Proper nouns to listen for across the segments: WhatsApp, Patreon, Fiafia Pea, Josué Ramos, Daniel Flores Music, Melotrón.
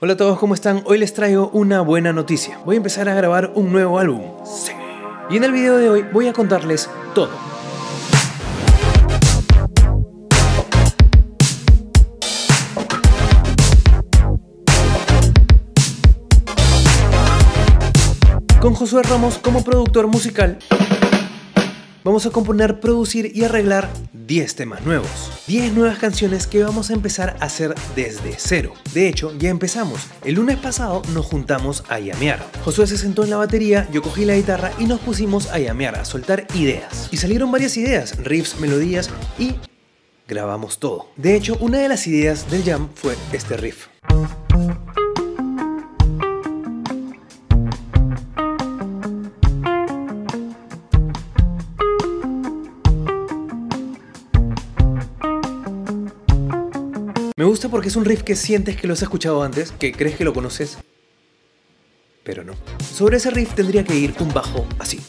Hola a todos, ¿cómo están? Hoy les traigo una buena noticia. Voy a empezar a grabar un nuevo álbum. Sí. Y en el video de hoy voy a contarles todo. Con Josué Ramos como productor musical, vamos a componer, producir y arreglar 10 temas nuevos. 10 nuevas canciones que vamos a empezar a hacer desde cero. De hecho, ya empezamos. El lunes pasado nos juntamos a llamear. Josué se sentó en la batería, yo cogí la guitarra y nos pusimos a llamear, a soltar ideas. Y salieron varias ideas, riffs, melodías y grabamos todo. De hecho, una de las ideas del jam fue este riff. Me gusta porque es un riff que sientes que lo has escuchado antes, que crees que lo conoces, pero no. Sobre ese riff tendría que ir un bajo así.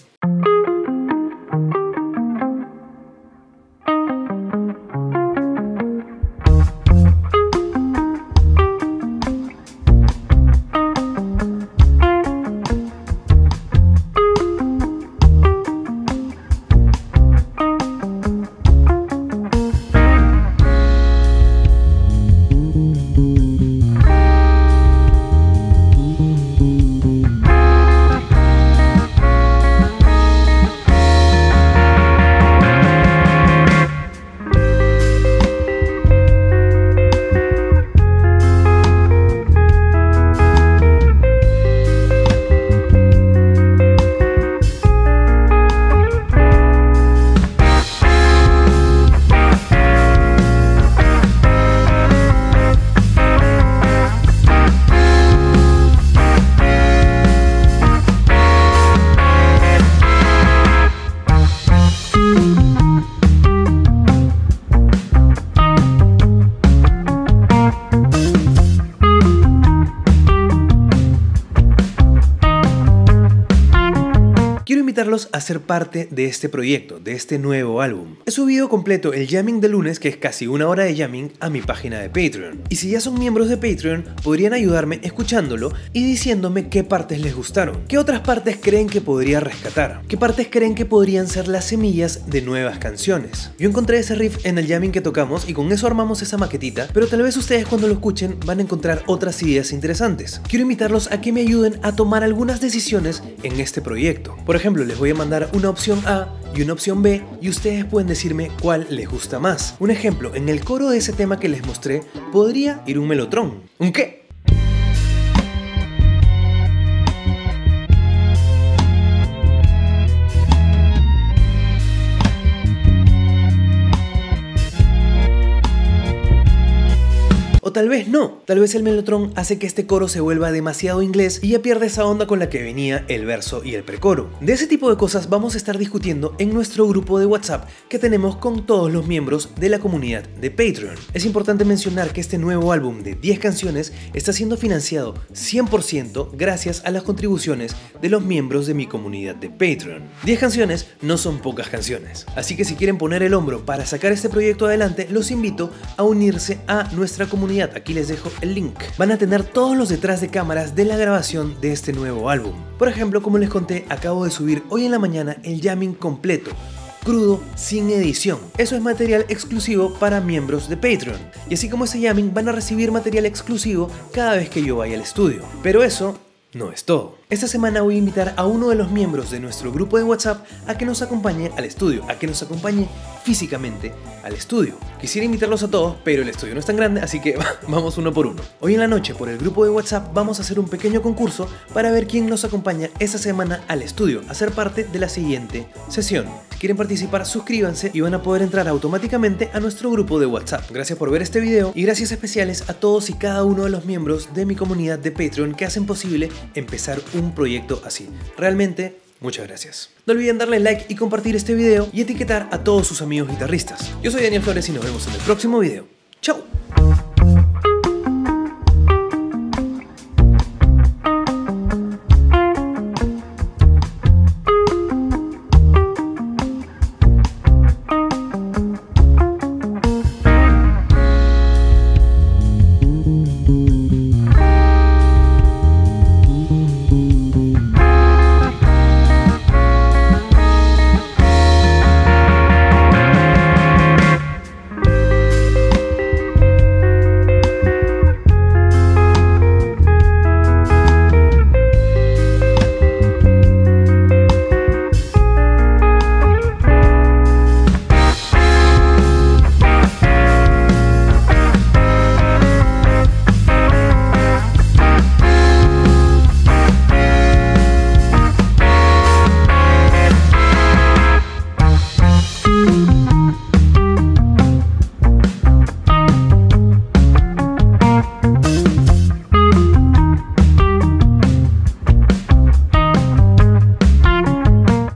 A ser parte de este proyecto, de este nuevo álbum. He subido completo el jamming de lunes, que es casi una hora de jamming, a mi página de Patreon. Y si ya son miembros de Patreon, podrían ayudarme escuchándolo y diciéndome qué partes les gustaron, qué otras partes creen que podría rescatar, qué partes creen que podrían ser las semillas de nuevas canciones. Yo encontré ese riff en el jamming que tocamos y con eso armamos esa maquetita, pero tal vez ustedes cuando lo escuchen van a encontrar otras ideas interesantes. Quiero invitarlos a que me ayuden a tomar algunas decisiones en este proyecto. Por ejemplo, les voy a mandar una opción A y una opción B y ustedes pueden decirme cuál les gusta más. Un ejemplo, en el coro de ese tema que les mostré podría ir un Melotrón. ¿Un qué? Tal vez no, tal vez el melotrón hace que este coro se vuelva demasiado inglés y ya pierde esa onda con la que venía el verso y el precoro. De ese tipo de cosas vamos a estar discutiendo en nuestro grupo de WhatsApp que tenemos con todos los miembros de la comunidad de Patreon. Es importante mencionar que este nuevo álbum de 10 canciones está siendo financiado 100% gracias a las contribuciones de los miembros de mi comunidad de Patreon. 10 canciones no son pocas canciones, así que si quieren poner el hombro para sacar este proyecto adelante, los invito a unirse a nuestra comunidad. Aquí les dejo el link. Van a tener todos los detrás de cámaras de la grabación de este nuevo álbum. Por ejemplo, como les conté, acabo de subir hoy en la mañana el jamming completo, crudo, sin edición. Eso es material exclusivo para miembros de Patreon. Y así como ese jamming, van a recibir material exclusivo cada vez que yo vaya al estudio. Pero eso no es todo. Esta semana voy a invitar a uno de los miembros de nuestro grupo de WhatsApp a que nos acompañe al estudio, a que nos acompañe físicamente al estudio. Quisiera invitarlos a todos, pero el estudio no es tan grande, así que vamos uno por uno. Hoy en la noche, por el grupo de WhatsApp, vamos a hacer un pequeño concurso para ver quién nos acompaña esta semana al estudio, a ser parte de la siguiente sesión. Si quieren participar, suscríbanse y van a poder entrar automáticamente a nuestro grupo de WhatsApp. Gracias por ver este video y gracias especiales a todos y cada uno de los miembros de mi comunidad de Patreon que hacen posible empezar un proyecto así. Realmente, muchas gracias. No olviden darle like y compartir este video y etiquetar a todos sus amigos guitarristas. Yo soy Daniel Flores y nos vemos en el próximo video. ¡Chao!